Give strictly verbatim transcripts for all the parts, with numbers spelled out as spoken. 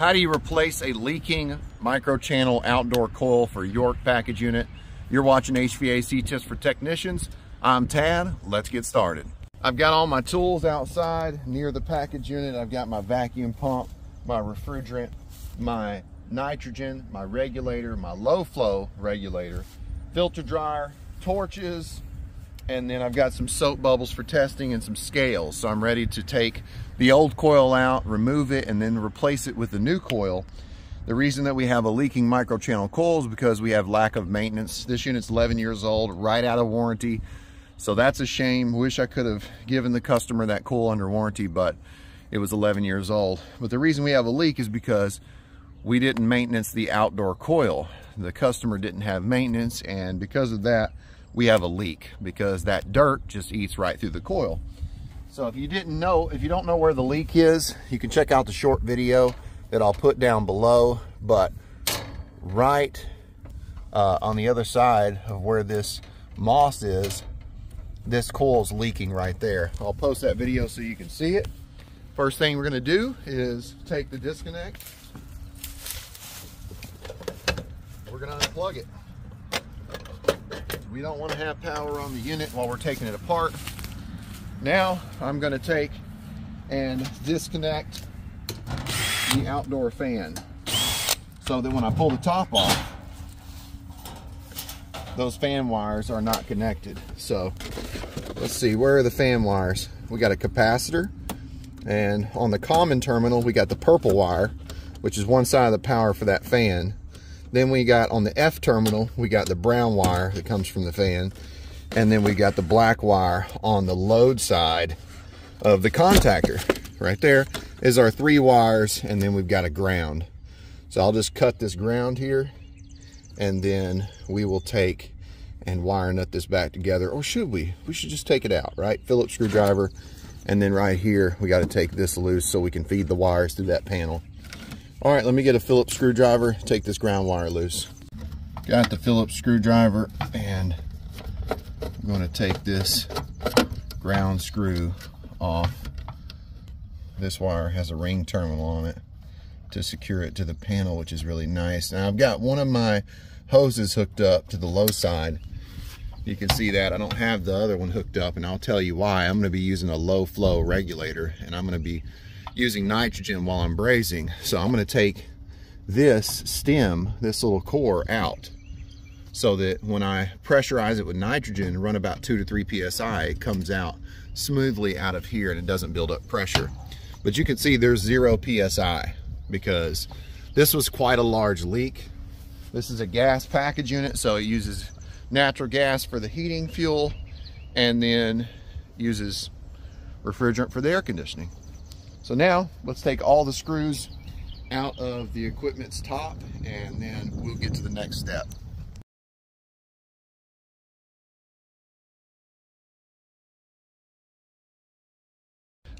How do you replace a leaking microchannel outdoor coil for York package unit? You're watching H V A C Tips for Technicians. I'm Tad. Let's get started. I've got all my tools outside near the package unit. I've got my vacuum pump, my refrigerant, my nitrogen, my regulator, my low flow regulator, filter dryer, torches, and then I've got some soap bubbles for testing and some scales. So I'm ready to take the old coil out, remove it, and then replace it with the new coil. The reason that we have a leaking microchannel coil is because we have lack of maintenance. This unit's eleven years old, right out of warranty. So that's a shame. Wish I could have given the customer that coil under warranty, but it was eleven years old. But the reason we have a leak is because we didn't maintenance the outdoor coil. The customer didn't have maintenance, and because of that, we have a leak, because that dirt just eats right through the coil. So if you didn't know, if you don't know where the leak is, you can check out the short video that I'll put down below. But right uh, on the other side of where this moss is, this coil's leaking right there. I'll post that video so you can see it. First thing we're gonna do is take the disconnect. We're gonna unplug it. We don't want to have power on the unit while we're taking it apart. Now I'm going to take and disconnect the outdoor fan, so that when I pull the top off, those fan wires are not connected. So let's see, where are the fan wires? We got a capacitor, and on the common terminal we got the purple wire, which is one side of the power for that fan. Then we got on the F terminal, we got the brown wire that comes from the fan. And then we got the black wire on the load side of the contactor. Right there is our three wires, and then we've got a ground. So I'll just cut this ground here, and then we will take and wire nut this back together. Or should we? We should just take it out, right? Phillips screwdriver. And then right here, we got to take this loose so we can feed the wires through that panel. All right, let me get a Phillips screwdriver, take this ground wire loose. Got the Phillips screwdriver, and I'm gonna take this ground screw off. This wire has a ring terminal on it to secure it to the panel, which is really nice. Now I've got one of my hoses hooked up to the low side. You can see that. I don't have the other one hooked up, and I'll tell you why. I'm gonna be using a low flow regulator, and I'm gonna be using nitrogen while I'm brazing. So I'm going to take this stem, this little core, out, so that when I pressurize it with nitrogen and run about two to three P S I, it comes out smoothly out of here and it doesn't build up pressure. But you can see there's zero P S I because this was quite a large leak. This is a gas package unit, so it uses natural gas for the heating fuel and then uses refrigerant for the air conditioning. So now let's take all the screws out of the equipment's top, and then we'll get to the next step.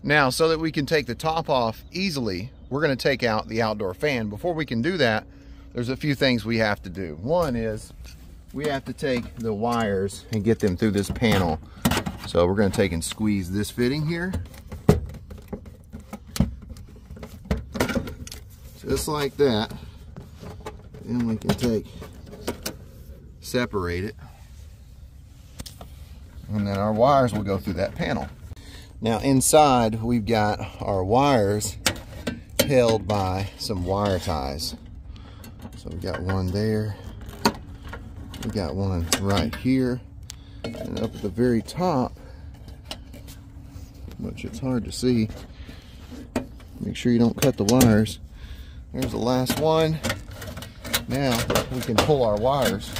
Now, so that we can take the top off easily, we're going to take out the outdoor fan. Before we can do that, there's a few things we have to do. One is we have to take the wires and get them through this panel. So we're going to take and squeeze this fitting here, just like that. Then we can take, separate it, and then our wires will go through that panel. Now inside, we've got our wires held by some wire ties. So we got one there, we got one right here, and up at the very top, which it's hard to see. Make sure you don't cut the wires. There's the last one. Now we can pull our wires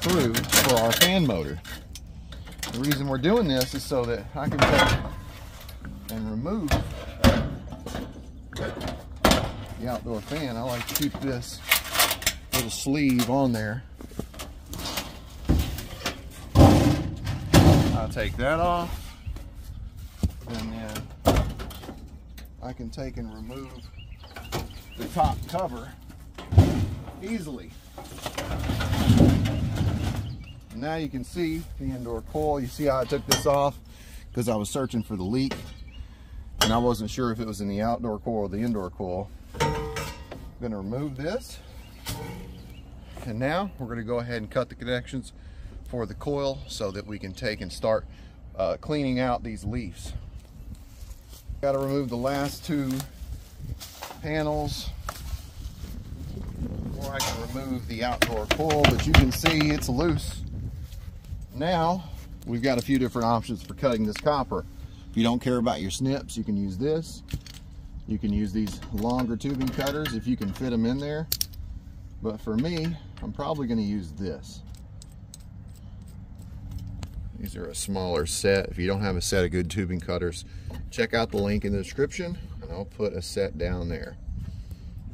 through for our fan motor. The reason we're doing this is so that I can take and remove the outdoor fan. I like to keep this little sleeve on there. I'll take that off, and then I can take and remove the top cover easily. Now you can see the indoor coil. You see how I took this off? Because I was searching for the leak, and I wasn't sure if it was in the outdoor coil or the indoor coil. I'm going to remove this, and now we're going to go ahead and cut the connections for the coil so that we can take and start uh, cleaning out these leaves. Got to remove the last two panels before I can remove the outdoor coil, but you can see it's loose. Now we've got a few different options for cutting this copper. If you don't care about your snips, you can use this. You can use these longer tubing cutters if you can fit them in there. But for me, I'm probably going to use this. These are a smaller set. If you don't have a set of good tubing cutters, check out the link in the description and I'll put a set down there.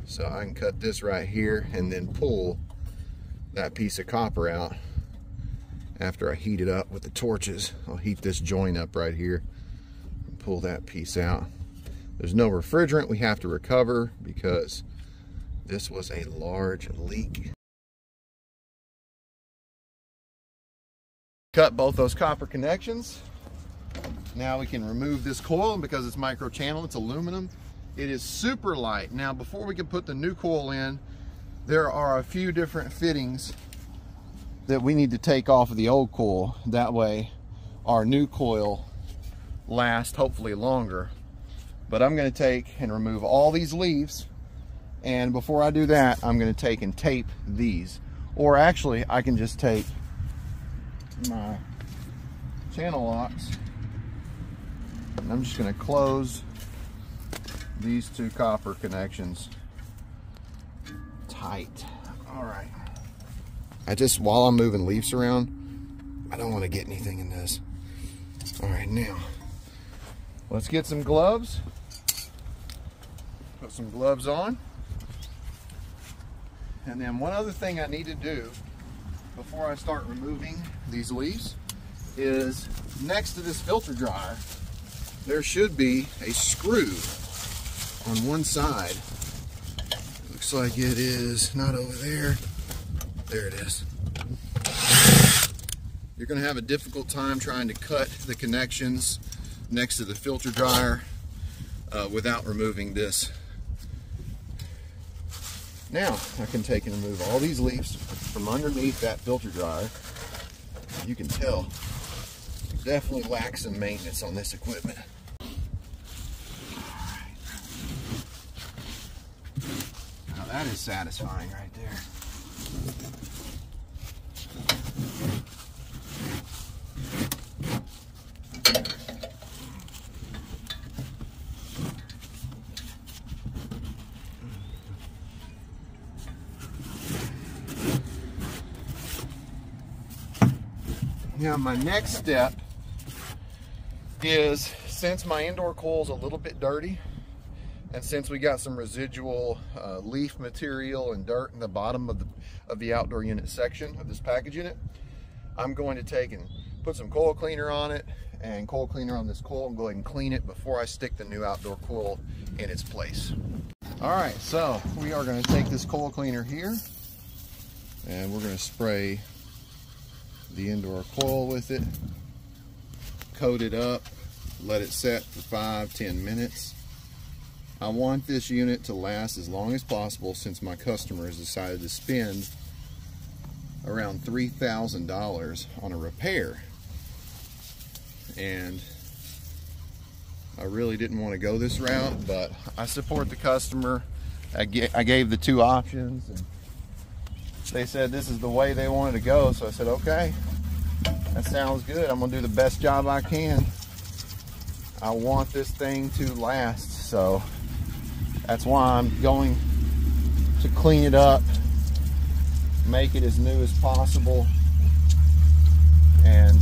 So I can cut this right here and then pull that piece of copper out. After I heat it up with the torches, I'll heat this joint up right here and pull that piece out. There's no refrigerant we have to recover because this was a large leak. Cut both those copper connections. Now we can remove this coil, and because it's micro channel, it's aluminum. It is super light. Now before we can put the new coil in, there are a few different fittings that we need to take off of the old coil. That way our new coil lasts hopefully longer. But I'm going to take and remove all these leaves, and before I do that, I'm going to take and tape these. Or actually, I can just tape my channel locks, and I'm just going to close these two copper connections tight. All right. I just, while I'm moving leaves around, I don't want to get anything in this. All right, now let's get some gloves. Put some gloves on. And then one other thing I need to do before I start removing these leaves is, next to this filter dryer, there should be a screw on one side. Looks like it is not over there. There it is. You're going to have a difficult time trying to cut the connections next to the filter dryer uh, without removing this. Now I can take and remove all these leaves from underneath that filter dryer. You can tell it definitely lacks some maintenance on this equipment. Now that is satisfying right there. Now my next step is, since my indoor coil's a little bit dirty, and since we got some residual uh, leaf material and dirt in the bottom of the of the outdoor unit section of this package unit, I'm going to take and put some coil cleaner on it and coil cleaner on this coil and go ahead and clean it before I stick the new outdoor coil in its place. All right, so we are going to take this coil cleaner here and we're going to spray the indoor coil with it, coat it up, let it set for five, ten minutes. I want this unit to last as long as possible, since my customer has decided to spend around three thousand dollars on a repair. And I really didn't want to go this route, but I support the customer. I, get, I gave the two options, and they said this is the way they wanted to go. So I said, okay, that sounds good. I'm going to do the best job I can. I want this thing to last. So that's why I'm going to clean it up, make it as new as possible, and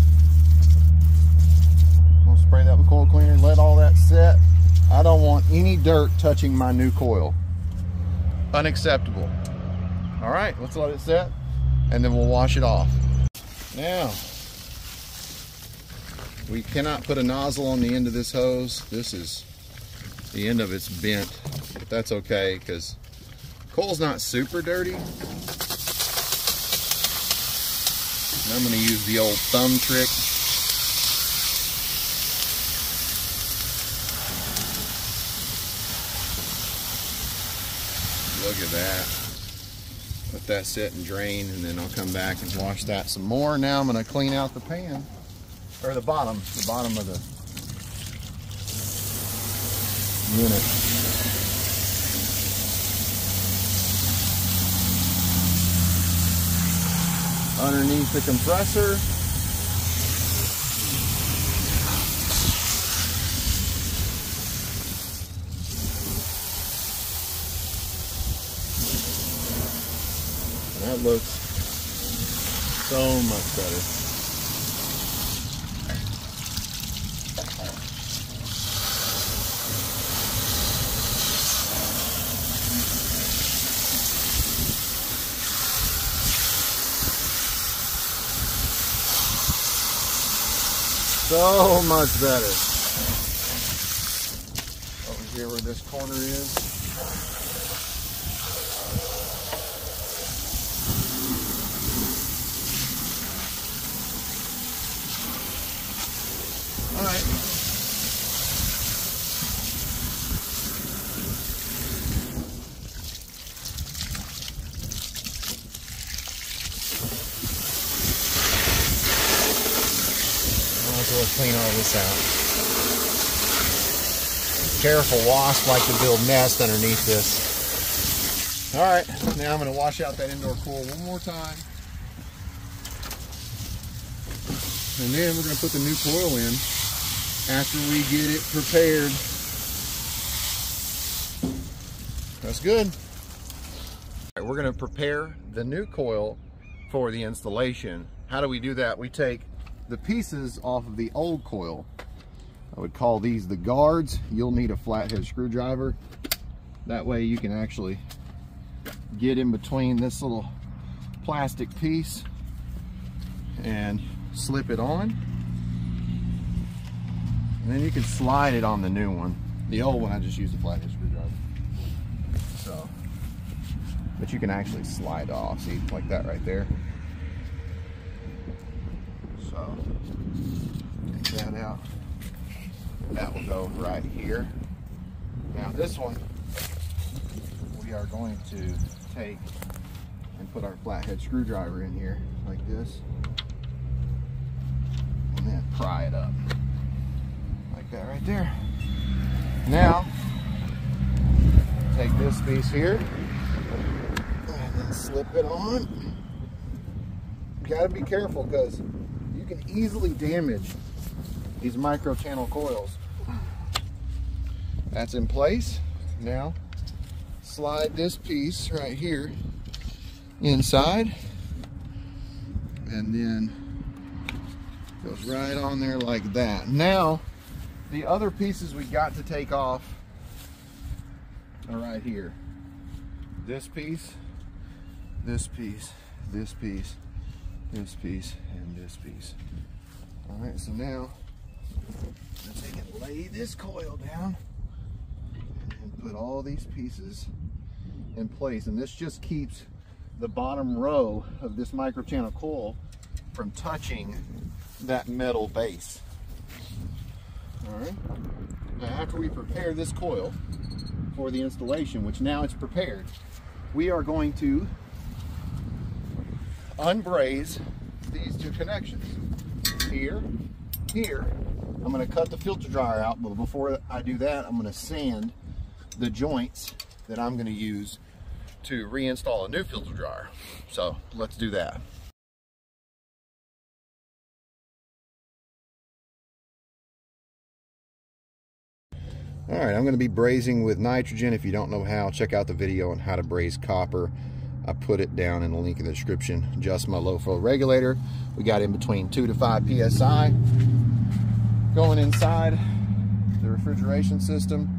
I'm going to spray that with coil cleaner, let all that set. I don't want any dirt touching my new coil. Unacceptable. All right, let's let it set, and then we'll wash it off. Now, we cannot put a nozzle on the end of this hose. This is, the end of it's bent, but that's okay, because coil's not super dirty. And I'm gonna use the old thumb trick. Look at that. Let that sit and drain, and then I'll come back and wash that some more. Now I'm going to clean out the pan, or the bottom, the bottom of the unit. Underneath the compressor. That looks so much better. So much better. Over here where this corner is. Clean all this out. Careful, wasps like to build nests underneath this. All right, now I'm going to wash out that indoor pool one more time. And then we're going to put the new coil in after we get it prepared. That's good. All right, we're going to prepare the new coil for the installation. How do we do that? We take the pieces off of the old coil. I would call these the guards. You'll need a flathead screwdriver. That way you can actually get in between this little plastic piece and slip it on. And then you can slide it on the new one. The old one, I just used a flathead screwdriver. So, but you can actually slide off, see, like that right there. So, take that out. That will go right here. Now this one, we are going to take and put our flathead screwdriver in here, like this. And then pry it up, like that right there. Now, take this piece here, and then slip it on. You gotta be careful, because you can easily damage these micro channel coils. That's in place. Now slide this piece right here inside, and then goes right on there like that. Now the other pieces we got to take off are right here. This piece, this piece, this piece, this piece, and this piece. All right, so now I'm gonna take and lay this coil down and put all these pieces in place. And this just keeps the bottom row of this microchannel coil from touching that metal base. All right, now after we prepare this coil for the installation, which now it's prepared, we are going to unbraze these two connections. Here, here, I'm going to cut the filter dryer out, but before I do that, I'm going to sand the joints that I'm going to use to reinstall a new filter dryer. So let's do that. All right, I'm going to be brazing with nitrogen. If you don't know how, check out the video on how to braze copper. I put it down in the link in the description. Adjust my low flow regulator. We got in between two to five P S I. Going inside the refrigeration system.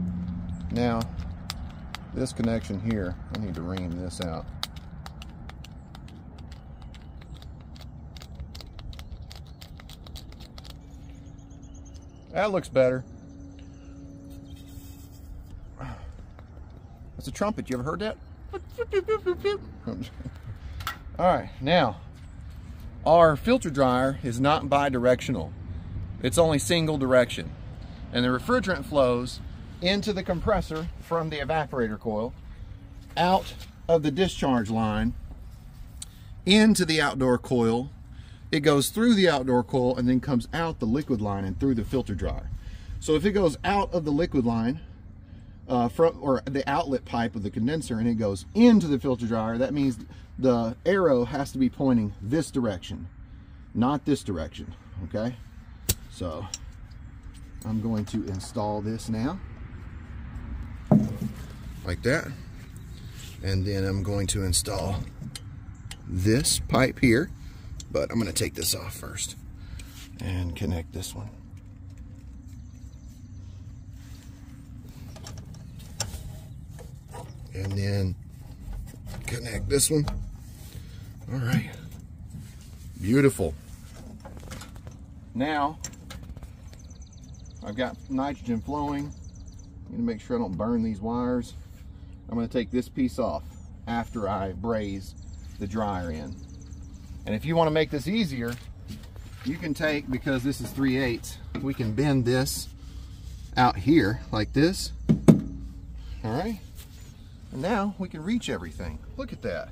Now, this connection here, I need to ream this out. That looks better. That's a trumpet, you ever heard that? Alright, now our filter dryer is not bi-directional. It's only single direction, and the refrigerant flows into the compressor from the evaporator coil, out of the discharge line into the outdoor coil. It goes through the outdoor coil and then comes out the liquid line and through the filter dryer. So if it goes out of the liquid line uh, from, or the outlet pipe of the condenser, and it goes into the filter dryer, that means the arrow has to be pointing this direction, not this direction, okay? So I'm going to install this now, like that. And then I'm going to install this pipe here, but I'm going to take this off first and connect this one. And then connect this one. All right, beautiful. Now I've got nitrogen flowing. I'm going to make sure I don't burn these wires. I'm going to take this piece off after I braise the dryer in. And if you want to make this easier, you can take, because this is three eighths, we can bend this out here like this. All right, and now we can reach everything. Look at that.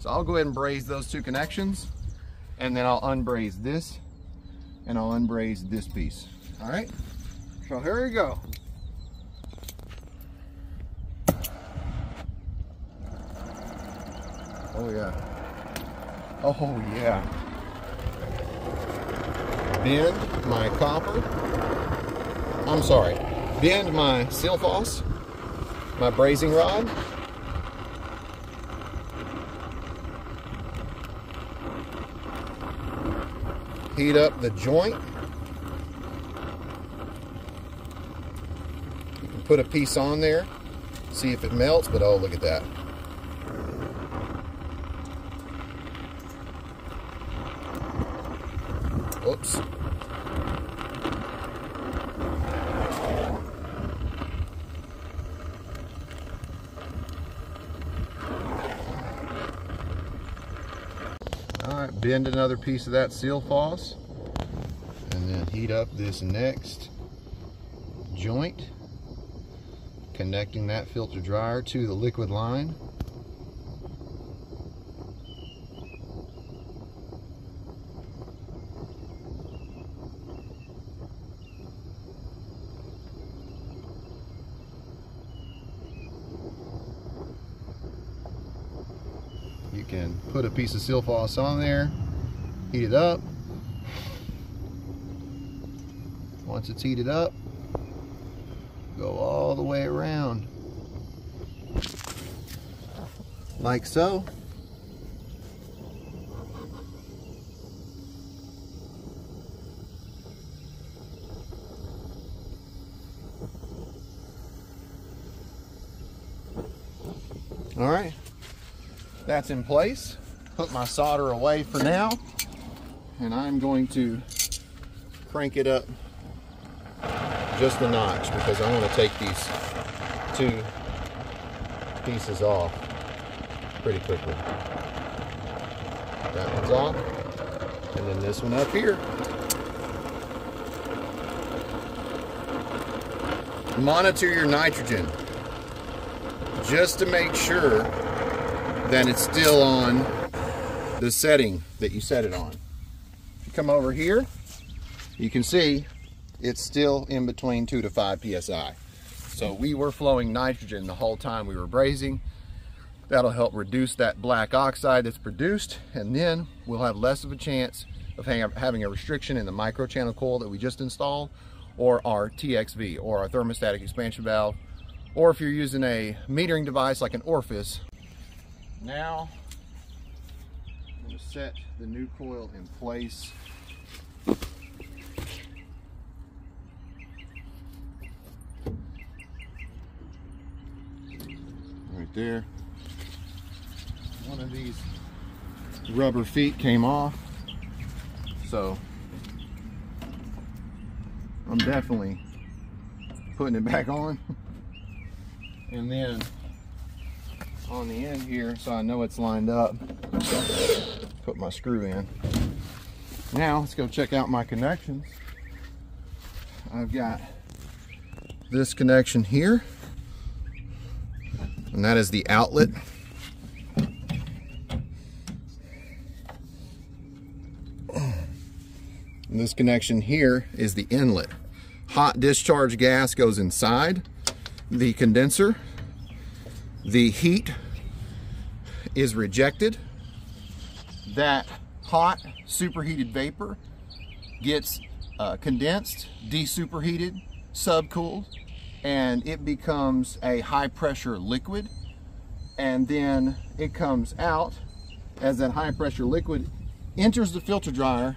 So I'll go ahead and braise those two connections, and then I'll unbraise this, and I'll unbraise this piece. All right, so here we go. Oh yeah, oh yeah. Bend my copper, I'm sorry, bend my Silphos, my brazing rod. Heat up the joint. You can put a piece on there, see if it melts, but oh, look at that. Oops. All right, bend another piece of that Silphos, and then heat up this next joint, connecting that filter dryer to the liquid line. You can put a piece of Silphos on there, heat it up. Once it's heated up, go all the way around, like so. All right. That's in place. Put my solder away for now, and I'm going to crank it up just a notch because I want to take these two pieces off pretty quickly. That one's off, and then this one up here. Monitor your nitrogen just to make sure that it's still on the setting that you set it on. If you come over here, you can see it's still in between two to five P S I. So we were flowing nitrogen the whole time we were brazing. That'll help reduce that black oxide that's produced, and then we'll have less of a chance of having a restriction in the microchannel coil that we just installed, or our T X V, or our thermostatic expansion valve, or if you're using a metering device like an orifice. Now, I'm going to set the new coil in place. Right there. One of these rubber feet came off, so I'm definitely putting it back on. And then on the end here, so I know it's lined up, put my screw in. Now let's go check out my connections. I've got this connection here, and that is the outlet. And this connection here is the inlet. Hot discharge gas goes inside the condenser. The heat is rejected. That hot superheated vapor gets uh, condensed, desuperheated, subcooled, and it becomes a high pressure liquid. And then it comes out as that high pressure liquid enters the filter dryer,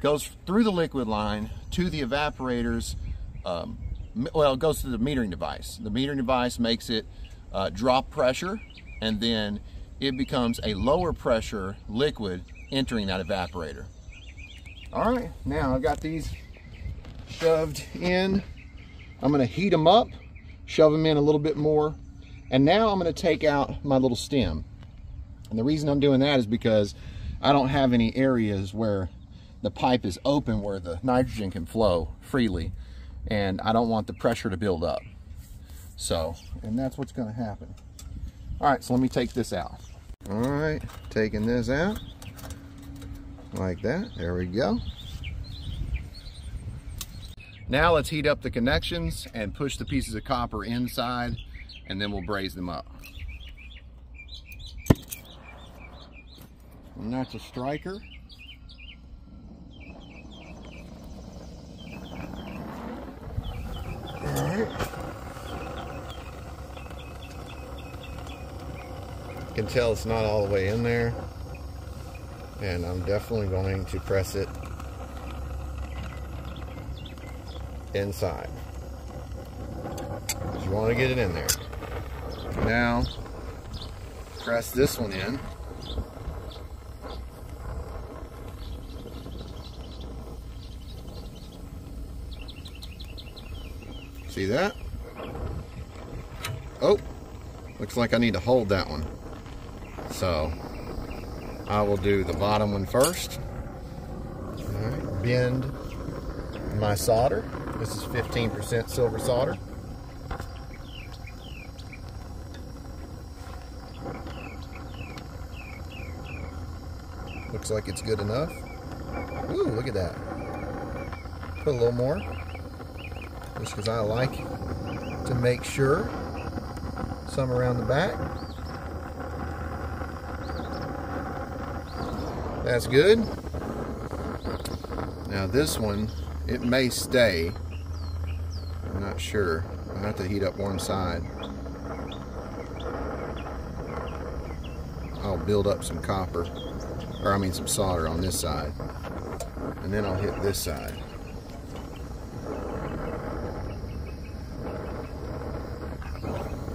goes through the liquid line to the evaporators, um, well, it goes to the metering device. The metering device makes it uh, drop pressure, and then it becomes a lower pressure liquid entering that evaporator. All right, now I've got these shoved in. I'm gonna heat them up, shove them in a little bit more, and now I'm gonna take out my little stem. And the reason I'm doing that is because I don't have any areas where the pipe is open where the nitrogen can flow freely, and I don't want the pressure to build up. So, and that's what's gonna happen. All right, so let me take this out. All right, taking this out like that, there we go. Now let's heat up the connections and push the pieces of copper inside, and then we'll braze them up. And that's a striker. All right. You can tell it's not all the way in there, and I'm definitely going to press it inside. You want to get it in there. Now, press this one in. See that? Oh, looks like I need to hold that one. So, I will do the bottom one first. All right, bend my solder. This is fifteen percent silver solder. Looks like it's good enough. Ooh, look at that. Put a little more, just because I like to make sure. Some around the back. That's good. Now this one, it may stay. Not sure. I have to heat up one side. I'll build up some copper, or I mean some solder on this side, and then I'll hit this side.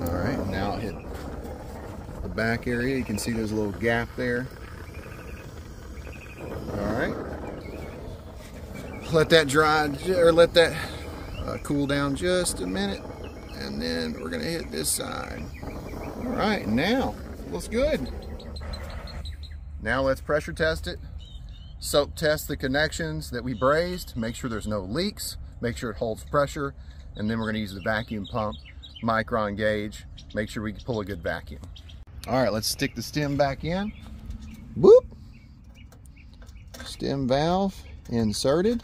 All right, now I'll hit the back area. You can see there's a little gap there. All right, let that dry, or let that Uh, cool down just a minute, and then we're gonna hit this side. All right, now looks good. Now let's pressure test it. Soap test the connections that we brazed, make sure there's no leaks, make sure it holds pressure, and then we're gonna use the vacuum pump, micron gauge, make sure we can pull a good vacuum. All right, let's stick the stem back in. Whoop! Stem valve inserted.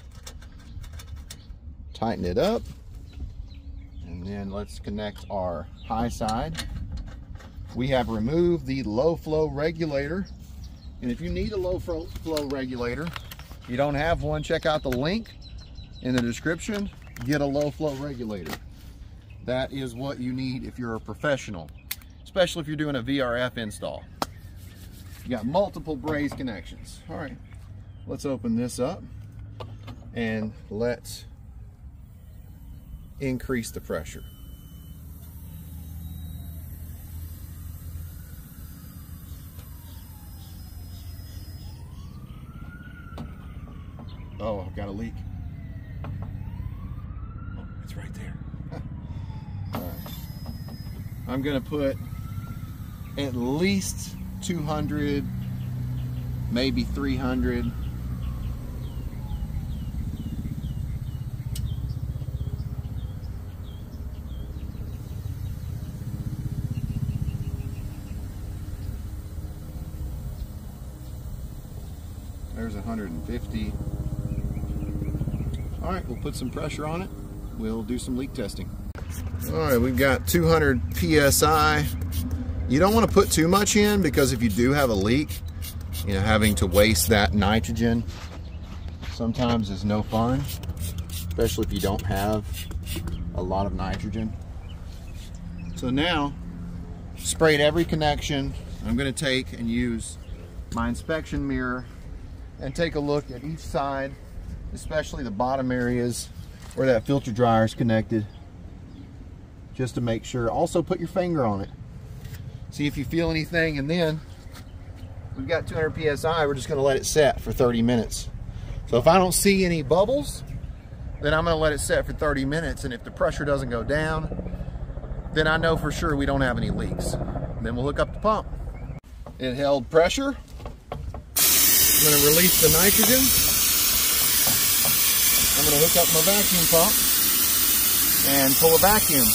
Tighten it up, and then let's connect our high side. We have removed the low flow regulator, and if you need a low flow regulator, if you don't have one, check out the link in the description. Get a low flow regulator. That is what you need if you're a professional, especially if you're doing a V R F install. You got multiple braze connections. All right, let's open this up and let's increase the pressure. Oh, I've got a leak. Oh, it's right there. All right. I'm gonna put at least two hundred, maybe three hundred. There's one hundred fifty. All right, we'll put some pressure on it. We'll do some leak testing. All right, we've got two hundred P S I. You don't want to put too much in, because if you do have a leak, you know, having to waste that nitrogen sometimes is no fun, especially if you don't have a lot of nitrogen. So now, sprayed every connection. I'm going to take and use my inspection mirror and take a look at each side, especially the bottom areas where that filter dryer is connected, just to make sure. Also put your finger on it, see if you feel anything, and then we've got two hundred P S I. We're just going to let it set for thirty minutes. So if I don't see any bubbles, then I'm going to let it set for thirty minutes, and if the pressure doesn't go down, then I know for sure we don't have any leaks. And then we'll hook up the pump. It held pressure. I'm going to release the nitrogen. I'm going to hook up my vacuum pump and pull a vacuum.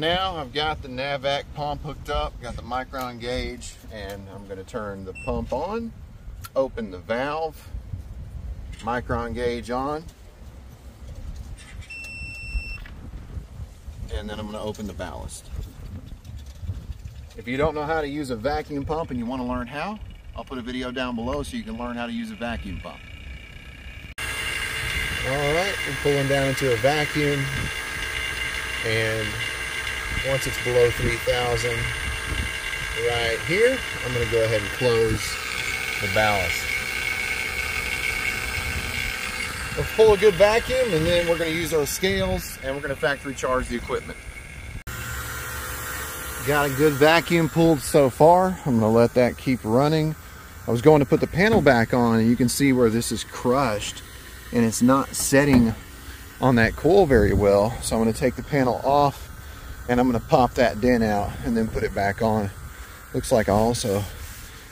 Now I've got the NAVAC pump hooked up, got the micron gauge, and I'm going to turn the pump on, open the valve, micron gauge on, and then I'm going to open the ballast. If you don't know how to use a vacuum pump and you want to learn how, I'll put a video down below so you can learn how to use a vacuum pump. Alright, I'm pulling down into a vacuum, and once it's below three thousand right here, I'm going to go ahead and close the ballast. We'll pull a good vacuum, and then we're going to use our scales and we're going to factory charge the equipment. Got a good vacuum pulled so far. I'm gonna let that keep running. I was going to put the panel back on, and you can see where this is crushed and it's not setting on that coil very well. So I'm gonna take the panel off and I'm gonna pop that dent out and then put it back on. Looks like I also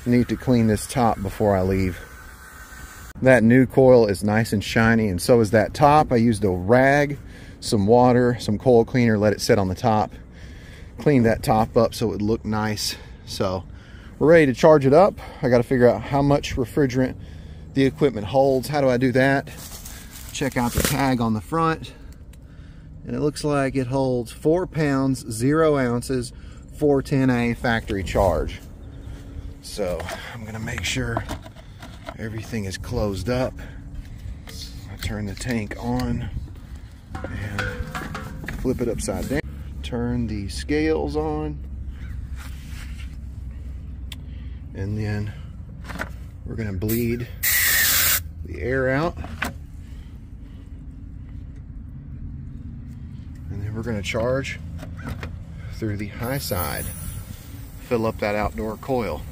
need to clean this top before I leave. That new coil is nice and shiny, and so is that top. I used a rag, some water, some coil cleaner, let it sit on the top. Clean that top up so it looked nice. So we're ready to charge it up. I got to figure out how much refrigerant the equipment holds. How do I do that? Check out the tag on the front, and it looks like it holds four pounds zero ounces, four ten A factory charge. So I'm gonna make sure everything is closed up. I turn the tank on and flip it upside down. Turn the scales on, and then we're going to bleed the air out, and then we're going to charge through the high side, fill up that outdoor coil.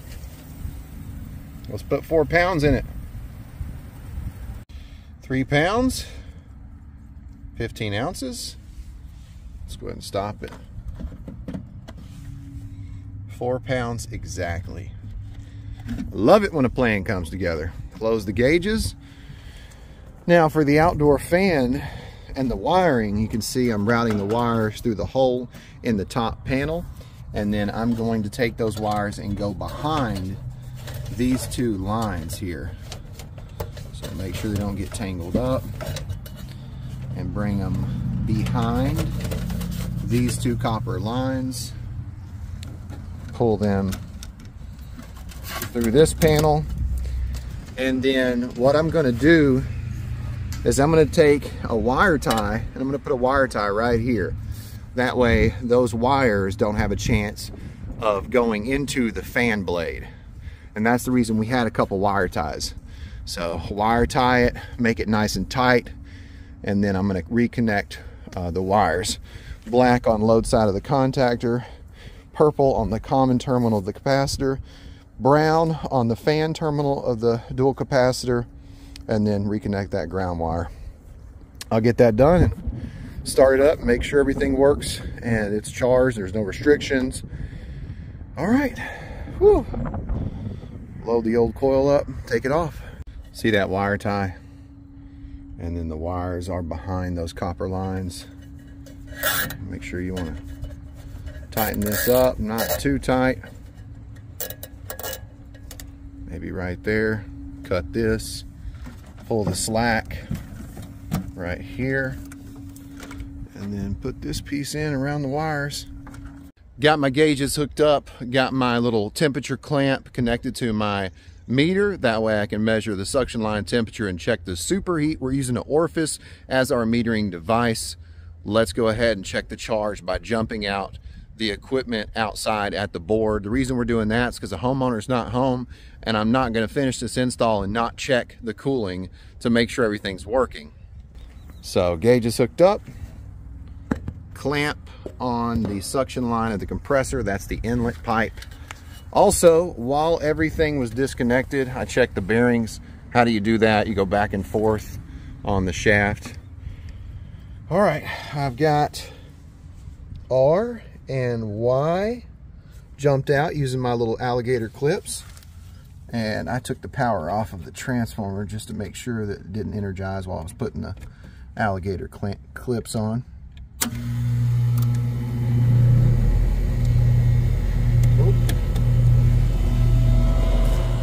Let's put four pounds in it. Three pounds, fifteen ounces. Let's go ahead and stop it. Four pounds exactly. Love it when a plan comes together. Close the gauges. Now for the outdoor fan and the wiring, you can see I'm routing the wires through the hole in the top panel, and then I'm going to take those wires and go behind these two lines here. So make sure they don't get tangled up, and bring them behind these two copper lines, pull them through this panel, and then what I'm going to do is I'm going to take a wire tie and I'm going to put a wire tie right here. That way those wires don't have a chance of going into the fan blade, and that's the reason we had a couple wire ties. So wire tie it, make it nice and tight, and then I'm going to reconnect uh, the wires. Black on load side of the contactor, purple on the common terminal of the capacitor, brown on the fan terminal of the dual capacitor, and then reconnect that ground wire. I'll get that done and start it up, make sure everything works and it's charged, there's no restrictions. All right, whew. Load the old coil up, take it off. See that wire tie? And then the wires are behind those copper lines. Make sure you want to tighten this up, not too tight. maybe right there, cut this, pull the slack right here, and then put this piece in around the wires. Got my gauges hooked up, got my little temperature clamp connected to my meter. That way I can measure the suction line temperature and check the superheat. We're using an orifice as our metering device. Let's go ahead and check the charge by jumping out the equipment outside at the board. The reason we're doing that is because the homeowner's not home, and I'm not going to finish this install and not check the cooling to make sure everything's working. So gauge is hooked up, clamp on the suction line of the compressor, that's the inlet pipe. Also, while everything was disconnected, I checked the bearings. How do you do that? You go back and forth on the shaft. All right, I've got R and Y jumped out using my little alligator clips, and I took the power off of the transformer just to make sure that it didn't energize while I was putting the alligator cl- clips on.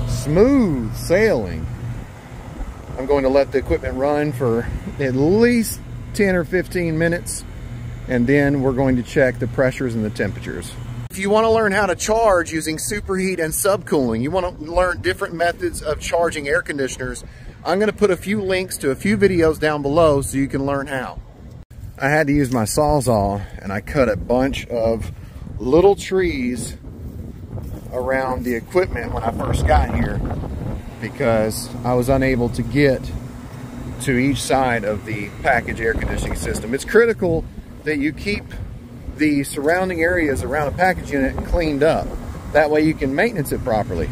Smooth sailing. I'm going to let the equipment run for at least ten or fifteen minutes, and then we're going to check the pressures and the temperatures. If you want to learn how to charge using superheat and subcooling, you want to learn different methods of charging air conditioners, I'm going to put a few links to a few videos down below so you can learn how. I had to use my Sawzall, and I cut a bunch of little trees around the equipment when I first got here because I was unable to get to each side of the package air conditioning system. It's critical that you keep the surrounding areas around a package unit cleaned up. That way you can maintenance it properly.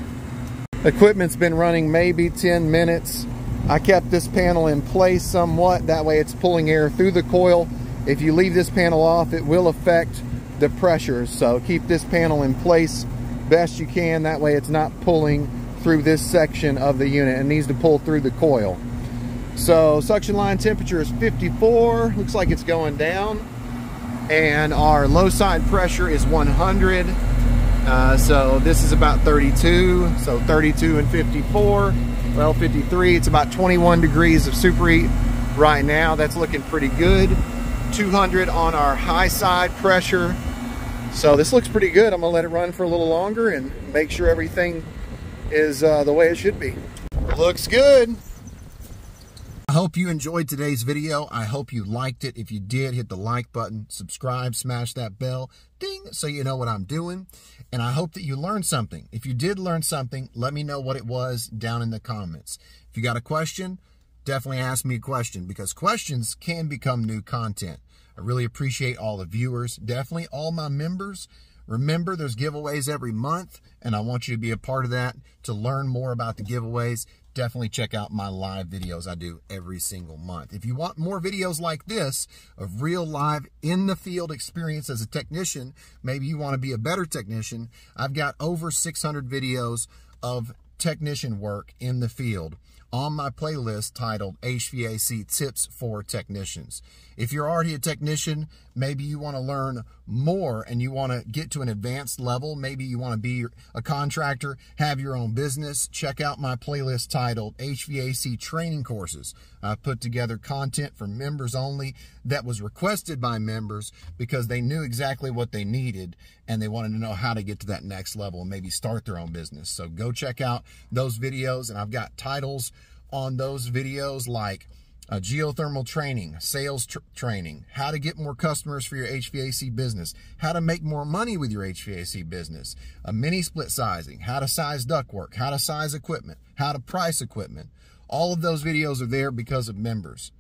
Equipment's been running maybe ten minutes. I kept this panel in place somewhat, that way it's pulling air through the coil. If you leave this panel off, it will affect the pressures, so keep this panel in place best you can, that way it's not pulling through this section of the unit and needs to pull through the coil. So suction line temperature is fifty-four, looks like it's going down, and our low side pressure is one hundred, uh, so this is about thirty-two, so thirty-two and fifty-four, well fifty-three, it's about twenty-one degrees of superheat right now. That's looking pretty good. Two hundred on our high side pressure. So this looks pretty good. I'm gonna let it run for a little longer and make sure everything is uh, the way it should be. Looks good. I hope you enjoyed today's video. I hope you liked it. If you did, hit the like button, subscribe, smash that bell, ding, so you know what I'm doing. And I hope that you learned something. If you did learn something, let me know what it was down in the comments. If you got a question, definitely ask me a question, because questions can become new content. I really appreciate all the viewers, definitely all my members. Remember, there's giveaways every month, and I want you to be a part of that. To learn more about the giveaways, definitely check out my live videos I do every single month. If you want more videos like this, of real live in the field experience as a technician, maybe you want to be a better technician, I've got over six hundred videos of technician work in the field on my playlist titled H V A C Tips for Technicians. If you're already a technician, maybe you want to learn more and you want to get to an advanced level, maybe you want to be a contractor, have your own business, check out my playlist titled H V A C Training Courses. I've put together content for members only that was requested by members because they knew exactly what they needed and they wanted to know how to get to that next level and maybe start their own business. So go check out those videos, and I've got titles on those videos like uh, geothermal training, sales tr training, how to get more customers for your H V A C business, how to make more money with your H V A C business, a mini split sizing, how to size ductwork, how to size equipment, how to price equipment. All of those videos are there because of members.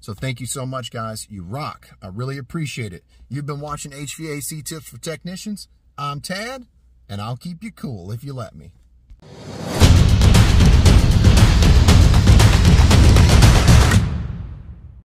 So thank you so much, guys. You rock. I really appreciate it. You've been watching H V A C Tips for Technicians. I'm Tad, and I'll keep you cool if you let me.